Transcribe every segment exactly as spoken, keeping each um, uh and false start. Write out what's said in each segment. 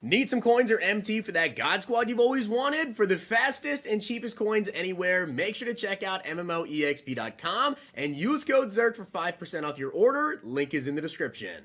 Need some coins or M T for that God Squad you've always wanted? For the fastest and cheapest coins anywhere, make sure to check out M M O E X P dot com and use code Zirk for five percent off your order. Link is in the description.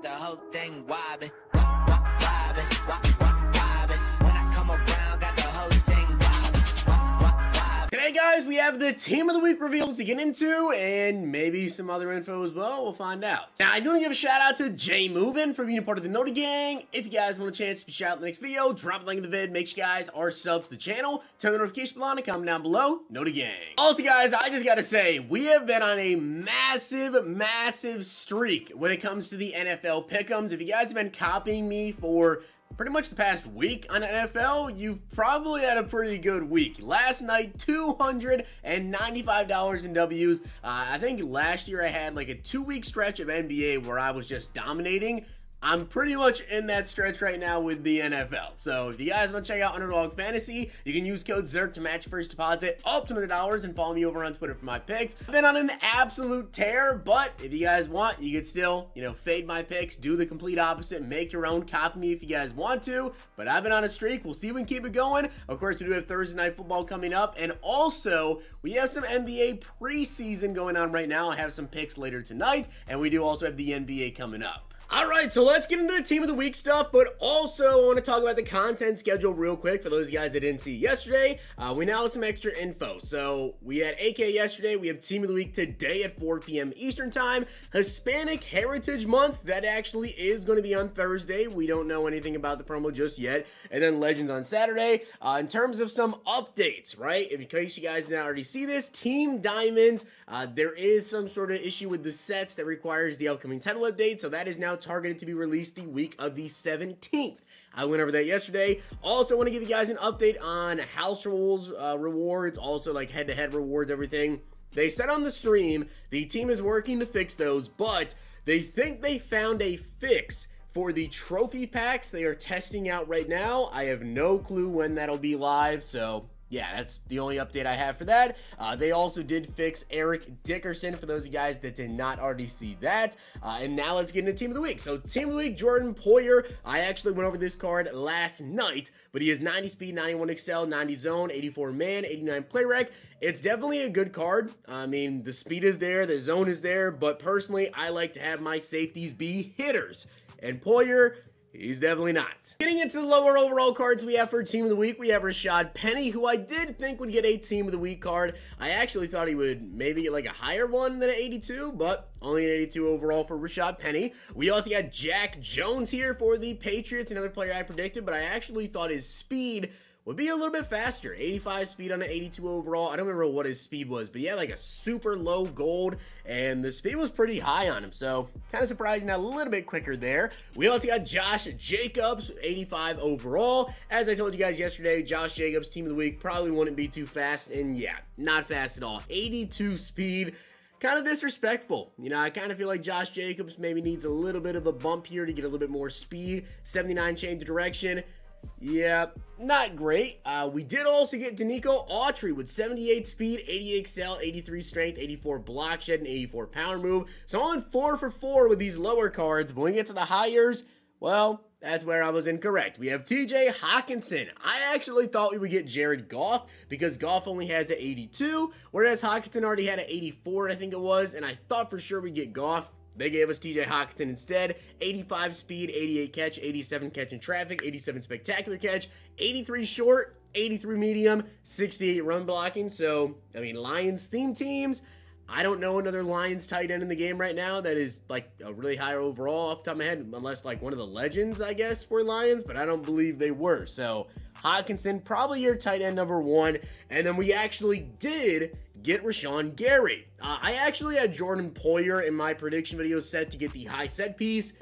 The whole thing wobbin', wop, wop, wobbin', wop, wop, wobbin'. When I come around, got the whole thing wobbin', wop, wop, wobbin'. Today, guys, we have the Team of the Week reveals to get into and maybe some other info as well. We'll find out. Now, I do want to give a shout out to Jay Movin for being a part of the Nota Gang. If you guys want a chance to be shout out in the next video, drop a like in the vid. Make sure you guys are subs to the channel. Turn the notification bell on and comment down below. Nota Gang. Also, guys, I just got to say, we have been on a massive, massive streak when it comes to the N F L pick'ems. If you guys have been copying me for pretty much the past week on N F L, you've probably had a pretty good week. Last night, two hundred ninety-five dollars in W's. Uh, I think last year I had like a two-week stretch of N B A where I was just dominating. I'm pretty much in that stretch right now with the N F L. So if you guys want to check out Underdog Fantasy, you can use code ZIRK to match first deposit up to one hundred dollars and follow me over on Twitter for my picks. I've been on an absolute tear, but if you guys want, you could still, you know, fade my picks, do the complete opposite, make your own, copy me if you guys want to. But I've been on a streak. We'll see if we can keep it going. Of course, we do have Thursday Night Football coming up, and also we have some N B A preseason going on right now. I have some picks later tonight, and we do also have the N B A coming up. All right, so let's get into the Team of the Week stuff, but also I want to talk about the content schedule real quick for those guys that didn't see yesterday. Uh, we now have some extra info. So we had A K yesterday. We have Team of the Week today at four P M Eastern Time. Hispanic Heritage Month, that actually is going to be on Thursday. We don't know anything about the promo just yet. And then Legends on Saturday. Uh, in terms of some updates, right? If in case you guys didn't already see this, Team Diamonds, uh, there is some sort of issue with the sets that requires the upcoming title update. So that is now targeted to be released the week of the seventeenth. I went over that yesterday. Also want to give you guys an update on house rules, uh, rewards, also like head-to-head rewards, everything. They said on the stream, the team is working to fix those, but they think they found a fix for the trophy packs they are testing out right now. I have no clue when that'll be live, so yeah, that's the only update I have for that. Uh, they also did fix Eric Dickerson, for those guys that did not already see that. Uh, and now let's get into Team of the Week. So Team of the Week, Jordan Poyer. I actually went over this card last night, but he has ninety speed, ninety-one excel, ninety zone, eighty-four man, eighty-nine play rec. It's definitely a good card. I mean, the speed is there, the zone is there, but personally, I like to have my safeties be hitters. And Poyer, he's definitely not. Getting into the lower overall cards we have for Team of the Week, we have Rashad Penny, who I did think would get a Team of the Week card. I actually thought he would maybe get like a higher one than an eighty-two, but only an eighty-two overall for Rashad Penny. We also got Jack Jones here for the Patriots, another player I predicted, but I actually thought his speed would be a little bit faster. eighty-five speed on an eighty-two overall. I don't remember what his speed was, but he had like a super low gold, and the speed was pretty high on him, so kind of surprising that a little bit quicker there. We also got Josh Jacobs, eighty-five overall. As I told you guys yesterday, Josh Jacobs, Team of the Week, probably wouldn't be too fast, and yeah, not fast at all. eighty-two speed. Kind of disrespectful. You know, I kind of feel like Josh Jacobs maybe needs a little bit of a bump here to get a little bit more speed. seventy-nine change of direction. Yeah, not great. Uh, we did also get D'Nico Autry with seventy-eight speed, eighty excel, eighty-three strength, eighty-four block shed, and eighty-four power move. So on four for four with these lower cards. But when we get to the hires, well, that's where I was incorrect. We have T J Hockenson. I actually thought we would get Jared Goff because Goff only has an eighty-two, whereas Hockenson already had an eighty-four, I think it was, and I thought for sure we'd get Goff. They gave us T J Hockenson instead. eighty-five speed, eighty-eight catch, eighty-seven catch in traffic, eighty-seven spectacular catch, eighty-three short, eighty-three medium, sixty-eight run blocking. So, I mean, Lions theme teams. I don't know another Lions tight end in the game right now that is like a really high overall off the top of my head, unless like one of the legends, I guess, for Lions, but I don't believe they were. So, Hockenson, probably your tight end number one. And then we actually did get Rashawn Gary. Uh, I actually had Jordan Poyer in my prediction video set to get the high set piece.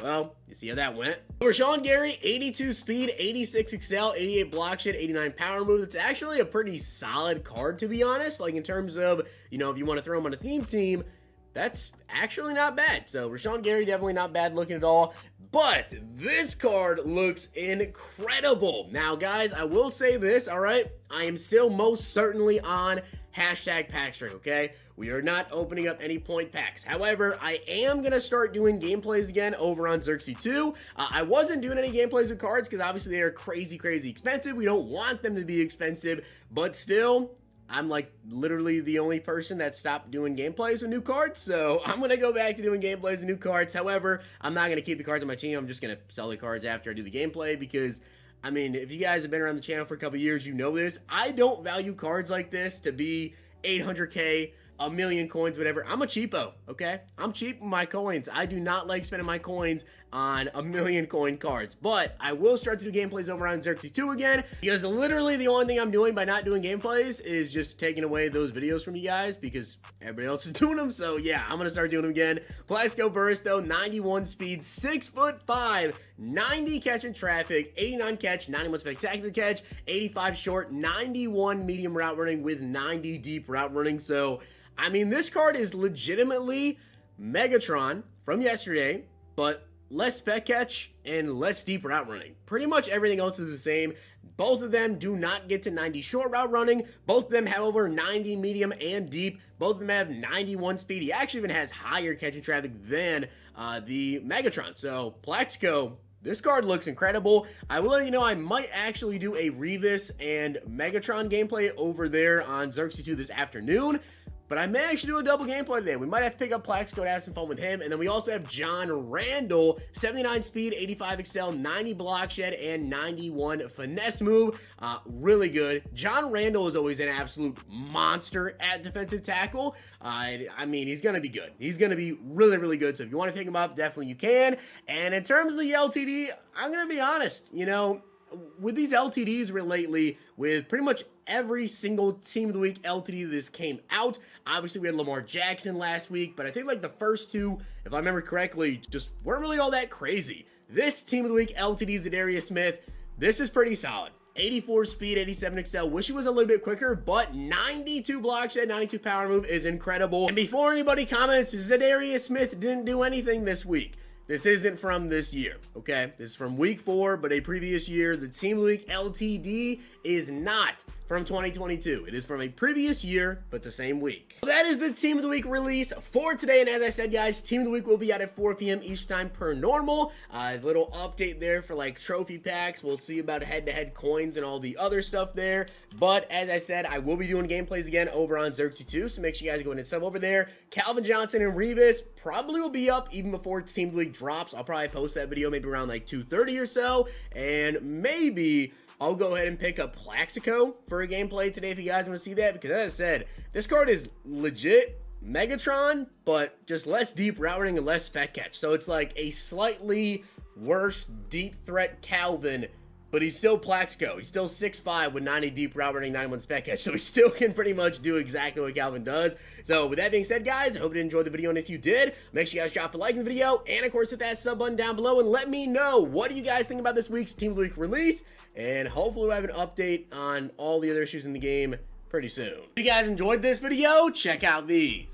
Well, you see how that went. Rashawn Gary, eighty-two speed, eighty-six excel, eighty-eight block shed, eighty-nine power move. That's actually a pretty solid card, to be honest. Like, in terms of, you know, if you want to throw him on a theme team, that's actually not bad. So Rashawn Gary, definitely not bad looking at all. but this card looks incredible. Now, guys, I will say this, all right? I am still most certainly on hashtag pack string, okay? We are not opening up any point packs. However, I am going to start doing gameplays again over on Zirksee two. Uh, I wasn't doing any gameplays with cards because obviously they are crazy, crazy expensive. We don't want them to be expensive, but still, I'm like literally the only person that stopped doing gameplays with new cards, so I'm going to go back to doing gameplays with new cards. However, I'm not going to keep the cards on my team. I'm just going to sell the cards after I do the gameplay because, I mean, if you guys have been around the channel for a couple years, you know this. I don't value cards like this to be eight hundred K, a million coins, whatever. I'm a cheapo, okay? I'm cheap with my coins. I do not like spending my coins on a million coin cards, but I will start to do gameplays over on Zirksee two again because literally the only thing I'm doing by not doing gameplays is just taking away those videos from you guys because everybody else is doing them. So yeah, I'm gonna start doing them again. Plaxico Burress though, ninety-one speed, six foot five, ninety catch in traffic, eighty-nine catch, ninety-one spectacular catch, eighty-five short, ninety-one medium route running with ninety deep route running. So I mean, this card is legitimately Megatron from yesterday, but less spec catch and less deep route running. Pretty much everything else is the same. Both of them do not get to ninety short route running. Both of them have over ninety medium and deep. Both of them have ninety-one speed. He actually even has higher catching traffic than uh, the Megatron. So Plaxico, this card looks incredible. I will let you know I might actually do a Revis and Megatron gameplay over there on Zirksee two this afternoon. But I may actually do a double gameplay today. We might have to pick up Plaxico to have some fun with him. And then we also have John Randall, seventy-nine speed, eighty-five excel, ninety block shed, and ninety-one finesse move. Uh, really good. John Randall is always an absolute monster at defensive tackle. Uh, I mean, he's going to be good. He's going to be really, really good. So if you want to pick him up, definitely you can. And in terms of the L T D, I'm going to be honest, you know, with these L T Ds lately, with pretty much every single team of the week L T D this came out. Obviously, we had Lamar Jackson last week, but I think like the first two, if I remember correctly, just weren't really all that crazy. This team of the week L T D Za'Darius Smith, this is pretty solid. eighty-four speed, eighty-seven excel. Wish he was a little bit quicker, but ninety-two block shed, ninety-two power move is incredible. And before anybody comments, Za'Darius Smith didn't do anything this week. This isn't from this year, okay? This is from week four, but a previous year. The team week L T D is not from twenty twenty-two. It is from a previous year, but the same week. So that is the team of the week release for today. And as I said, guys, team of the week will be out at four P M each time per normal. A uh, little update there for like trophy packs. We'll see about head-to-head coins and all the other stuff there. But as I said, I will be doing gameplays again over on Zirksee two. So make sure you guys go in and sub over there. Calvin Johnson and Revis probably will be up even before team of the week drops. I'll probably post that video maybe around like two thirty or so, and maybe I'll go ahead and pick up Plaxico for a gameplay today if you guys want to see that, because as I said, this card is legit Megatron, but just less deep route running and less spec catch. So it's like a slightly worse deep threat Calvin, but he's still Plaxico. He's still six five with ninety deep route running, ninety-one spec catch. So he still can pretty much do exactly what Calvin does. So with that being said, guys, I hope you enjoyed the video. And if you did, make sure you guys drop a like in the video. And of course, hit that sub button down below and let me know, what do you guys think about this week's Team of the Week release? And hopefully we'll have an update on all the other issues in the game pretty soon. If you guys enjoyed this video, check out these.